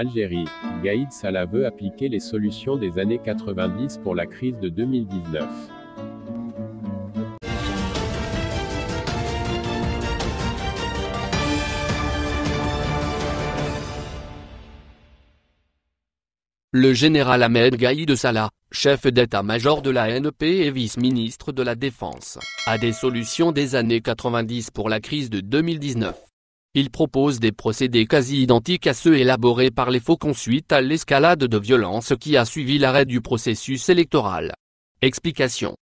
Algérie, Gaïd Salah veut appliquer les solutions des années 90 pour la crise de 2019. Le général Ahmed Gaïd Salah, chef d'état-major de la ANP et vice-ministre de la Défense, a des solutions des années 90 pour la crise de 2019. Il propose des procédés quasi identiques à ceux élaborés par les faucons suite à l'escalade de violence qui a suivi l'arrêt du processus électoral. Explication.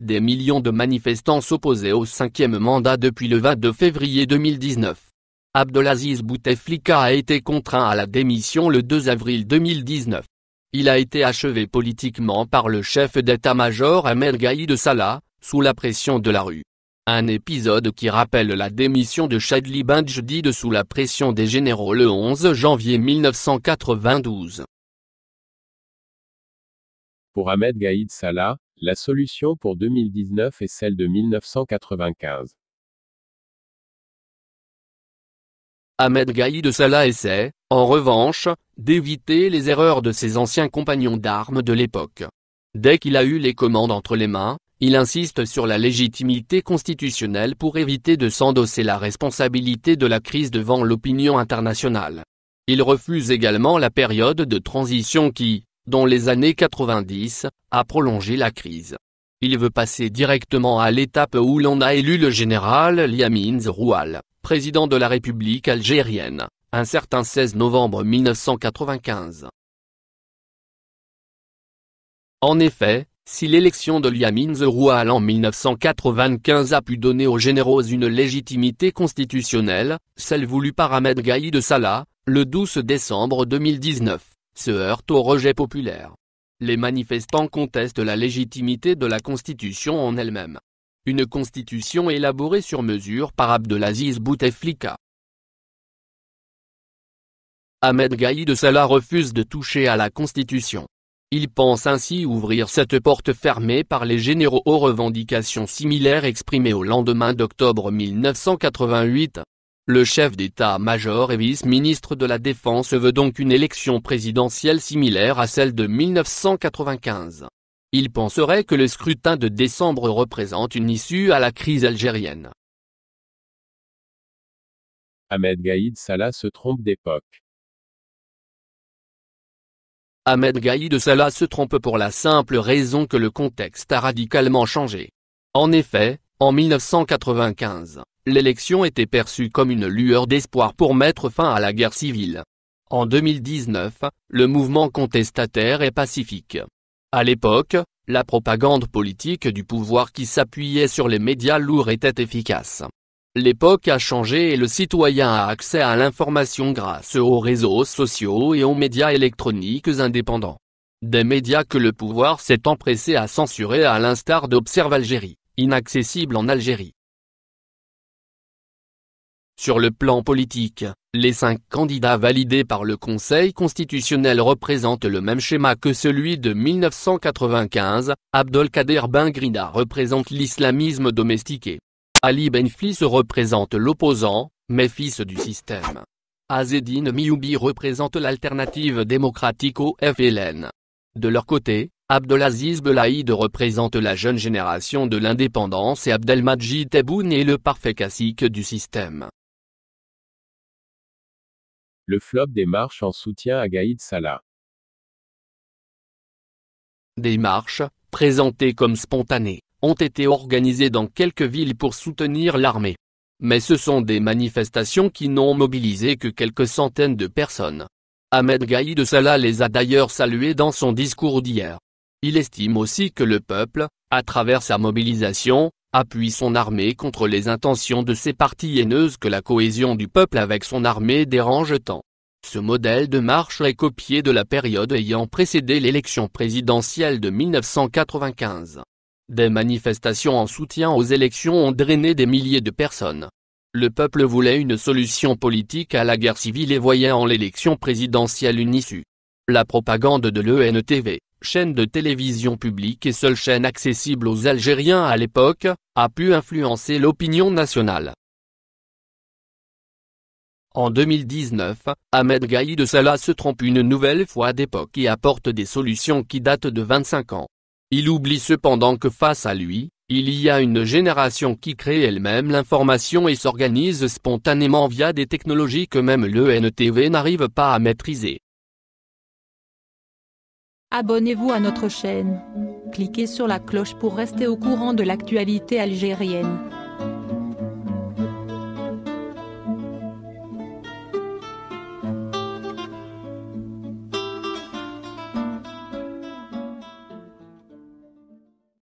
Des millions de manifestants s'opposaient au cinquième mandat depuis le 22 février 2019. Abdelaziz Bouteflika a été contraint à la démission le 2 avril 2019. Il a été achevé politiquement par le chef d'état-major Ahmed Gaïd Salah, sous la pression de la rue. Un épisode qui rappelle la démission de Chadli Bendjedid sous la pression des généraux le 11 janvier 1992. Pour Ahmed Gaïd Salah, la solution pour 2019 est celle de 1995. Ahmed Gaïd Salah essaie, en revanche, d'éviter les erreurs de ses anciens compagnons d'armes de l'époque. Dès qu'il a eu les commandes entre les mains, il insiste sur la légitimité constitutionnelle pour éviter de s'endosser la responsabilité de la crise devant l'opinion internationale. Il refuse également la période de transition qui, dans les années 90, a prolongé la crise. Il veut passer directement à l'étape où l'on a élu le général Liamine Zeroual, président de la République algérienne, un certain 16 novembre 1995. En effet, si l'élection de Liamine Zeroual en 1995 a pu donner aux généraux une légitimité constitutionnelle, celle voulue par Ahmed Gaïd Salah, le 12 décembre 2019, se heurte au rejet populaire. Les manifestants contestent la légitimité de la Constitution en elle-même. Une constitution élaborée sur mesure par Abdelaziz Bouteflika. Ahmed Gaïd Salah refuse de toucher à la constitution. Il pense ainsi ouvrir cette porte fermée par les généraux aux revendications similaires exprimées au lendemain d'octobre 1988. Le chef d'état-major et vice-ministre de la Défense veut donc une élection présidentielle similaire à celle de 1995. Il penserait que le scrutin de décembre représente une issue à la crise algérienne. Ahmed Gaïd Salah se trompe d'époque. Ahmed Gaïd Salah se trompe pour la simple raison que le contexte a radicalement changé. En effet, en 1995, l'élection était perçue comme une lueur d'espoir pour mettre fin à la guerre civile. En 2019, le mouvement contestataire est pacifique. À l'époque, la propagande politique du pouvoir qui s'appuyait sur les médias lourds était efficace. L'époque a changé et le citoyen a accès à l'information grâce aux réseaux sociaux et aux médias électroniques indépendants. Des médias que le pouvoir s'est empressé à censurer à l'instar d'Observe Algérie, inaccessible en Algérie. Sur le plan politique, les 5 candidats validés par le Conseil constitutionnel représentent le même schéma que celui de 1995, Abdelkader Ben Grida représente l'islamisme domestiqué. Ali Benflis représente l'opposant, mais fils du système. Azedine Mioubi représente l'alternative démocratique au FLN. De leur côté, Abdelaziz Belaïd représente la jeune génération de l'indépendance et Abdelmadjid Tebboune est le parfait cacique du système. Le flop des marches en soutien à Gaïd Salah. Des marches, présentées comme spontanées, ont été organisées dans quelques villes pour soutenir l'armée. Mais ce sont des manifestations qui n'ont mobilisé que quelques centaines de personnes. Ahmed Gaïd Salah les a d'ailleurs saluées dans son discours d'hier. Il estime aussi que le peuple, à travers sa mobilisation, appuie son armée contre les intentions de ces partis haineuses que la cohésion du peuple avec son armée dérange tant. Ce modèle de marche est copié de la période ayant précédé l'élection présidentielle de 1995. Des manifestations en soutien aux élections ont drainé des milliers de personnes. Le peuple voulait une solution politique à la guerre civile et voyait en l'élection présidentielle une issue. La propagande de l'ENTV, chaîne de télévision publique et seule chaîne accessible aux Algériens à l'époque, a pu influencer l'opinion nationale. En 2019, Ahmed Gaïd Salah se trompe une nouvelle fois d'époque et apporte des solutions qui datent de 25 ans. Il oublie cependant que face à lui, il y a une génération qui crée elle-même l'information et s'organise spontanément via des technologies que même le NTV n'arrive pas à maîtriser. Abonnez-vous à notre chaîne. Cliquez sur la cloche pour rester au courant de l'actualité algérienne.